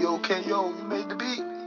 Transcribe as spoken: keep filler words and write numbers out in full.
K O, K O, you made the beat.